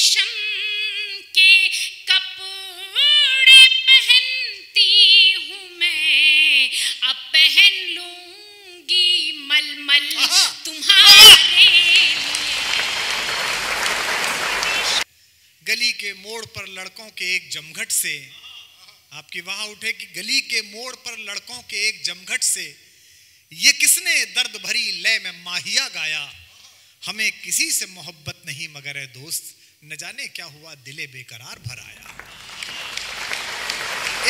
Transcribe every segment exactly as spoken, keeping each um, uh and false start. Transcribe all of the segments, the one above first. रेशम के कपड़े पहनती हूँ मैं, अब पहन लूंगी मलमल तुम्हारे। गली के मोड़ पर लड़कों के एक जमघट से, आपकी वाह उठे कि गली के मोड़ पर लड़कों के एक जमघट से, ये किसने दर्द भरी लय में माहिया गाया, हमें किसी से मोहब्बत नहीं मगर है दोस्त, न जाने क्या हुआ दिले बेकरार भराया।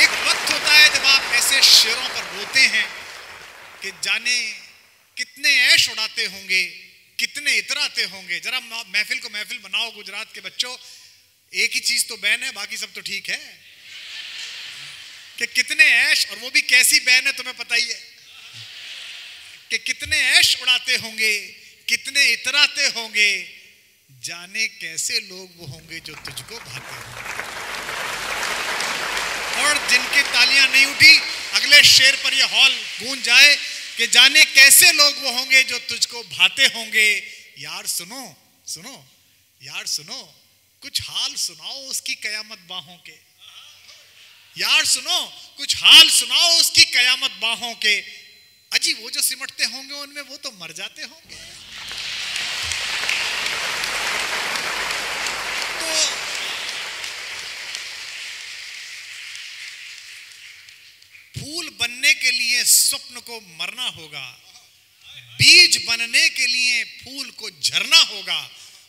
एक वक्त होता है जब आप ऐसे शेरों पर रोते हैं कि जाने कितने ऐश उड़ाते होंगे, कितने इतराते होंगे। जरा महफिल को महफिल बनाओ गुजरात के बच्चों, एक ही चीज तो बैन है, बाकी सब तो ठीक है। कि कितने ऐश, और वो भी कैसी बैन है तुम्हें पता ही है, कि कितने ऐश उड़ाते होंगे, कितने इतराते होंगे, जाने कैसे लोग वो होंगे जो तुझको भाते होंगे। और जिनकी तालियां नहीं उठी, अगले शेर पर ये हॉल गूंज जाए कि जाने कैसे लोग वो होंगे जो तुझको भाते होंगे। यार सुनो सुनो यार सुनो, कुछ हाल सुनाओ उसकी कयामत बाहों के। यार सुनो, कुछ हाल सुनाओ उसकी कयामत बाहों के। अजी वो जो सिमटते होंगे उनमें वो तो मर जाते होंगे। तो फूल बनने के लिए स्वप्न को मरना होगा, बीज बनने के लिए फूल को झरना होगा,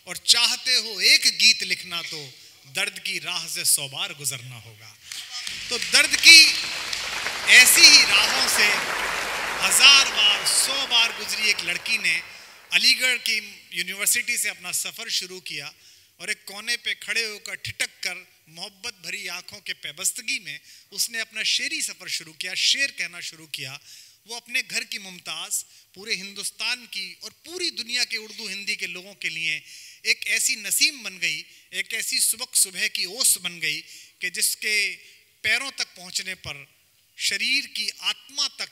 और चाहते हो एक गीत लिखना तो दर्द की राह से सौ बार गुजरना होगा। तो दर्द की ऐसी ही राहों से हजार बार सौ बार गुजरी एक लड़की ने अलीगढ़ की यूनिवर्सिटी से अपना सफ़र शुरू किया और एक कोने पे खड़े होकर ठिटक कर मोहब्बत भरी आंखों के पैबस्तगी में उसने अपना शेरी सफ़र शुरू किया, शेर कहना शुरू किया। वो अपने घर की मुमताज़, पूरे हिंदुस्तान की और पूरी दुनिया के उर्दू हिंदी के लोगों के लिए एक ऐसी नसीम बन गई, एक ऐसी सुबक सुबह की ओस बन गई कि जिसके पैरों तक पहुँचने पर शरीर की आत्मा तक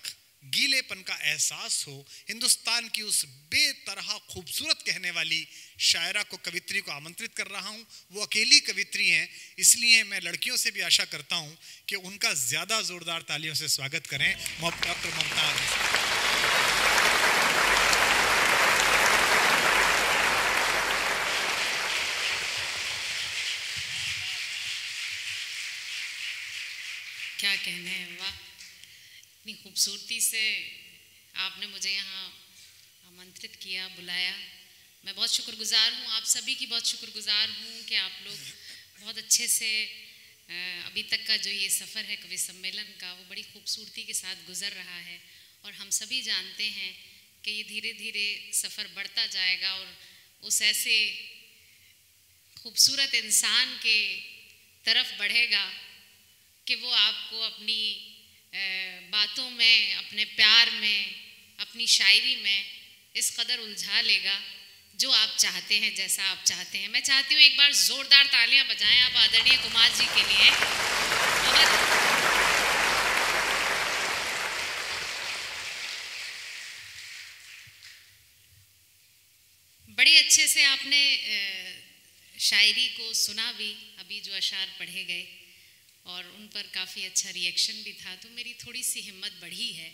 गीलेपन का एहसास हो। हिंदुस्तान की उस बेतरहा खूबसूरत कहने वाली शायरा को, कवित्री को आमंत्रित कर रहा हूँ। वो अकेली कवित्री हैं, इसलिए मैं लड़कियों से भी आशा करता हूँ कि उनका ज़्यादा ज़ोरदार तालियों से स्वागत करें डॉक्टर ममताज़। क्या कहने हैं, वाह, इतनी खूबसूरती से आपने मुझे यहाँ आमंत्रित किया, बुलाया। मैं बहुत शुक्रगुजार हूँ, आप सभी की बहुत शुक्रगुजार हूँ कि आप लोग बहुत अच्छे से अभी तक का जो ये सफ़र है कवि सम्मेलन का, वो बड़ी खूबसूरती के साथ गुजर रहा है। और हम सभी जानते हैं कि ये धीरे धीरे सफ़र बढ़ता जाएगा और उस ऐसे खूबसूरत इंसान के तरफ बढ़ेगा कि वो आपको अपनी बातों में, अपने प्यार में, अपनी शायरी में इस कदर उलझा लेगा जो आप चाहते हैं, जैसा आप चाहते हैं। मैं चाहती हूँ एक बार ज़ोरदार तालियां बजाएं आप आदरणीय कुमार जी के लिए। बहुत बड़े अच्छे से आपने शायरी को सुना भी, अभी जो अशार पढ़े गए और उन पर काफ़ी अच्छा रिएक्शन भी था, तो मेरी थोड़ी सी हिम्मत बढ़ी है।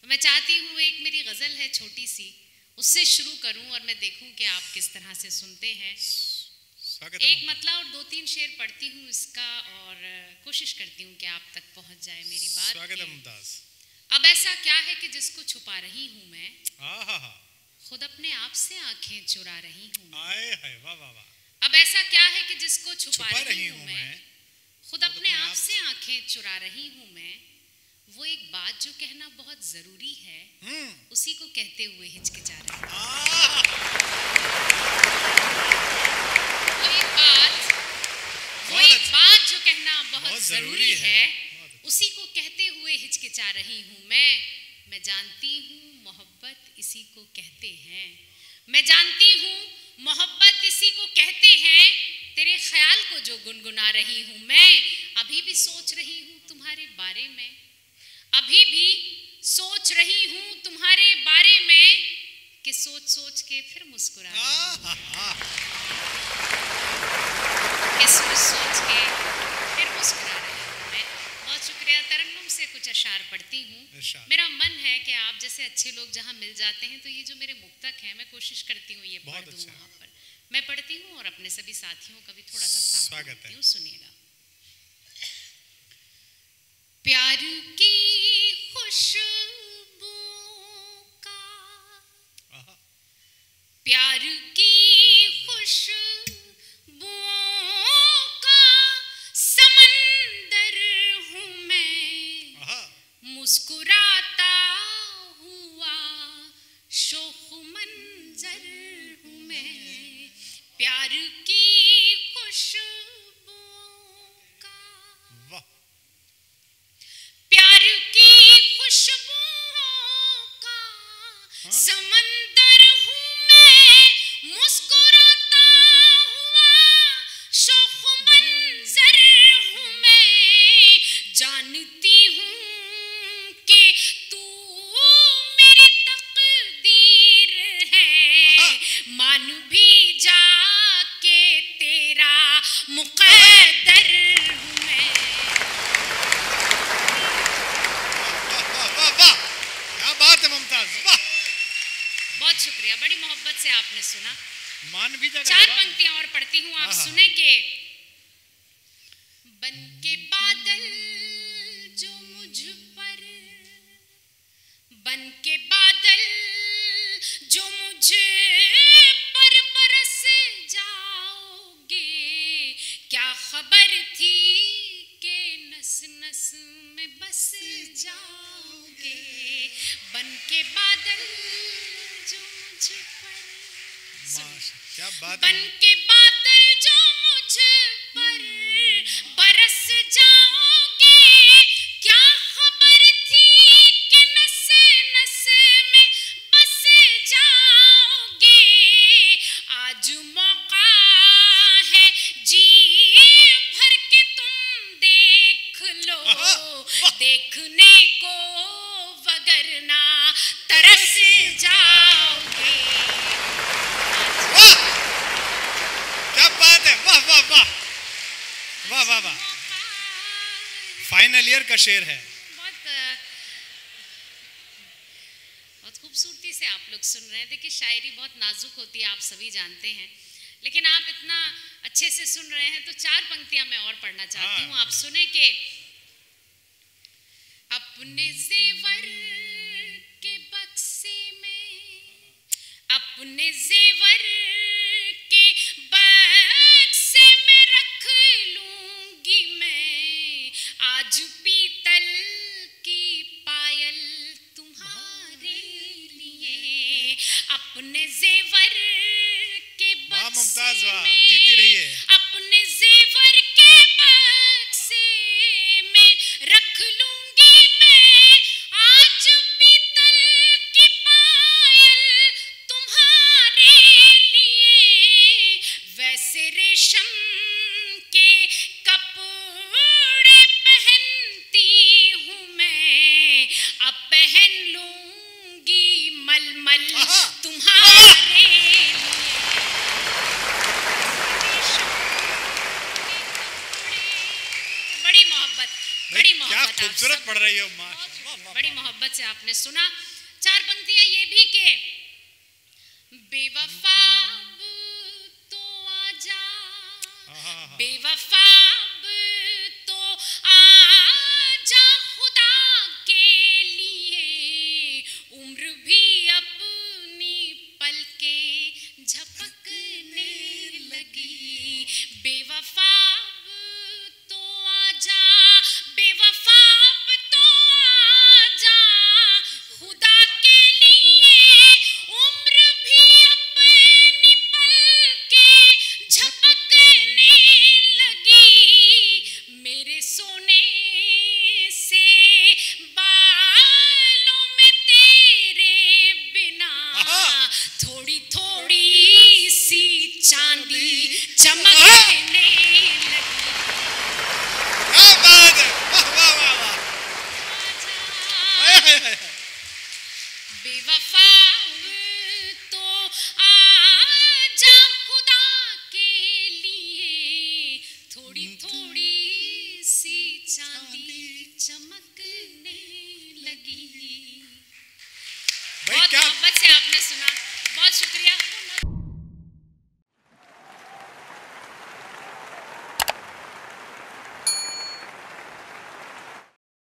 तो मैं चाहती हूँ एक मेरी गज़ल है छोटी सी, उससे शुरू करूँ और मैं देखूँ कि आप किस तरह से सुनते हैं। एक मतला और दो तीन शेर पढ़ती हूँ इसका और कोशिश करती हूँ कि आप तक पहुँच जाए मेरी बात। स्वागत मुमताज़। अब ऐसा क्या है कि जिसको छुपा रही हूँ मैं, खुद अपने आप से आँखें चुरा रही हूँ। अब ऐसा क्या है कि जिसको छुपा रही हूँ मैं, खुद अपने आप से आंखें चुरा रही हूँ मैं, वो एक बात जो कहना बहुत जरूरी है उसी को कहते हुए हिचकिचा रही हूँ। वो एक बात वो एक बात जो कहना बहुत जरूरी है उसी को कहते हुए हिचकिचा रही हूँ मैं। मैं जानती हूँ मोहब्बत इसी को कहते हैं, मैं जानती हूँ मोहब्बत इसी को कहते हैं, तेरे ख्याल को जो गुनगुना रही हूँ मैं। अभी भी सोच रही हूँ तुम्हारे बारे में, अभी भी सोच रही हूँ तुम्हारे बारे में, कि सोच सोच के फिर मुस्कुरा रही हूं। के सोच सोच के फिर मुस्कुरा रही हूँ मैं। बहुत शुक्रिया। तरन्नुम से कुछ अशार पढ़ती हूँ। मेरा मन है कि आप जैसे अच्छे लोग जहाँ मिल जाते हैं तो ये जो मेरे मुक्तक है मैं कोशिश करती हूँ ये पढ़ दूँ वहाँ पर। मैं पढ़ती हूँ और अपने सभी साथियों का भी थोड़ा सा साथ देती हूँ, सुनिएगा। प्यार की खुशबू का, प्यार की खुशबू का समंदर हूँ मैं, मुस्कुराता हुआ शोख मंजर हूँ मैं। प्यार की खुशबू का, प्यार की खुशबू का समंदर हूँ मैं, मुस्कुराता हुआ शोख मंजर हूँ मैं। जानती हूँ कि तू मेरी तकदीर है, मान भी जाके तेरा मुकद्दर हूँ मैं। क्या बात है ममताज, वाह। बहुत शुक्रिया, बड़ी मोहब्बत से आपने सुना। मान भी जाएगा। चार पंक्तियां और पढ़ती हूँ, आप सुने। के बन के बादल जो मुझ पर, बन के बादल जो मुझ पर बरस जाओगे, क्या खबर थी के नस नस में बस जाओगे। बन के बादल जो मुझ पर, क्या बात, बन के बादल जो मुझ पर बरस जाओगे, क्या खबर थी कि नस नस में बस जाओगे। आज मौका है जी भर के तुम देख लो, देखने को वगरना तरस जाओगे। क्या बात है, वाह वाह वाह वाह वाह वाह। फाइनल ईयर का शेर है। बहुत खूबसूरती से आप लोग सुन रहे हैं। देखिए शायरी बहुत नाजुक होती है, आप सभी जानते हैं, लेकिन आप इतना अच्छे से सुन रहे हैं तो चार पंक्तियां मैं और पढ़ना चाहती हूँ, आप सुने। के अपने जेवर के बक्से में, अपने जेवर के बक्से में रख लूंगी मैं, आज पीतल की पायल तुम्हारे लिए। अपने जेवर के बक्से में, जीती रही है। अपने जेवर के बक्से में रख लूंगी मैं, आज पीतल की पायल तुम्हारे लिए। वैसे रेशम के कपड़े पहनती हूँ मैं, अब पहन लूंगी मलमल तुम्हारे लिए। रेशम के कपड़े, बड़ी मोहब्बत, बड़ी मोहब्बत, क्या खूबसूरत पढ़ रही हो माँ, बड़ी मोहब्बत से आपने सुना। चार पंक्तियां ये भी के बेवफा तो आजा, बेवफा तो आजा खुदा के लिए, उम्र भी अपनी पलकें झपकने लगी। बेवफा तो आजा, बेवफा तो आजा खुदा के लिए, उम्र भी अपनी पलकें झपकने लगी। मेरे सोने से बालों में तेरे बिना थोड़ी थोड़ी सी चांदी चमकने लगी। क्या बात है, वाह वाह वाह वाह। बेवफा